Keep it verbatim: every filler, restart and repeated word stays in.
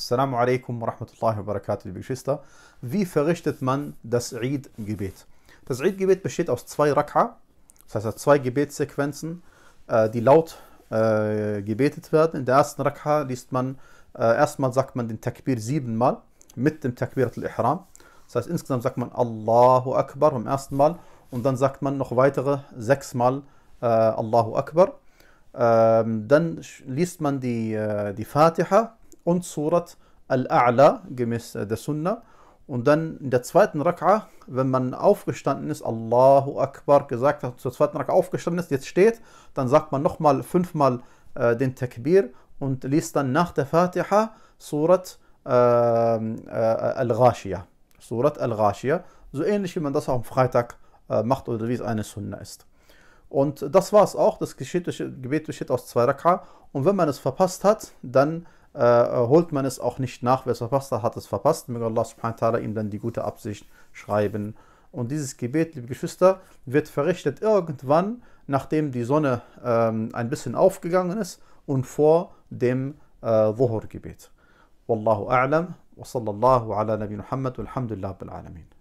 Assalamu alaikum wa rahmatullahi wa barakatuh, liebe Geschwister. Wie verrichtet man das Eid-Gebet? Das Eid-Gebet besteht aus zwei Raka'ah, das heißt aus zwei Gebetssequenzen, die laut gebetet werden. In der ersten Raka'ah liest man, erstmal sagt man den Takbir siebenmal mit dem Takbirat al-Ihram. Das heißt, insgesamt sagt man Allahu Akbar beim ersten Mal und dann sagt man noch weitere sechsmal Allahu Akbar. Dann liest man die, die Fatiha und Surat Al-A'la gemäß der Sunna. Und dann in der zweiten Raka'ah, wenn man aufgestanden ist, Allahu Akbar gesagt hat, zur zweiten Raka'ah aufgestanden ist, jetzt steht, dann sagt man nochmal fünfmal äh, den Takbir und liest dann nach der Fatiha Surat äh, äh, Al-Ghashiyah. Surat Al-Ghashiyah, so ähnlich wie man das auch am Freitag äh, macht oder wie es eine Sunna ist. Und das war es auch, das Gebet besteht aus zwei Raka'ah. Und wenn man es verpasst hat, dann Uh, holt man es auch nicht nach. Wer es verpasst hat, hat es verpasst. Möge Allah subhanahu wa ta'ala ihm dann die gute Absicht schreiben. Und dieses Gebet, liebe Geschwister, wird verrichtet irgendwann, nachdem die Sonne ähm, ein bisschen aufgegangen ist und vor dem äh, Dhuhr-Gebet. Wallahu a'lam, wa sallallahu ala nabi Muhammad, walhamdulillah bil'alamin.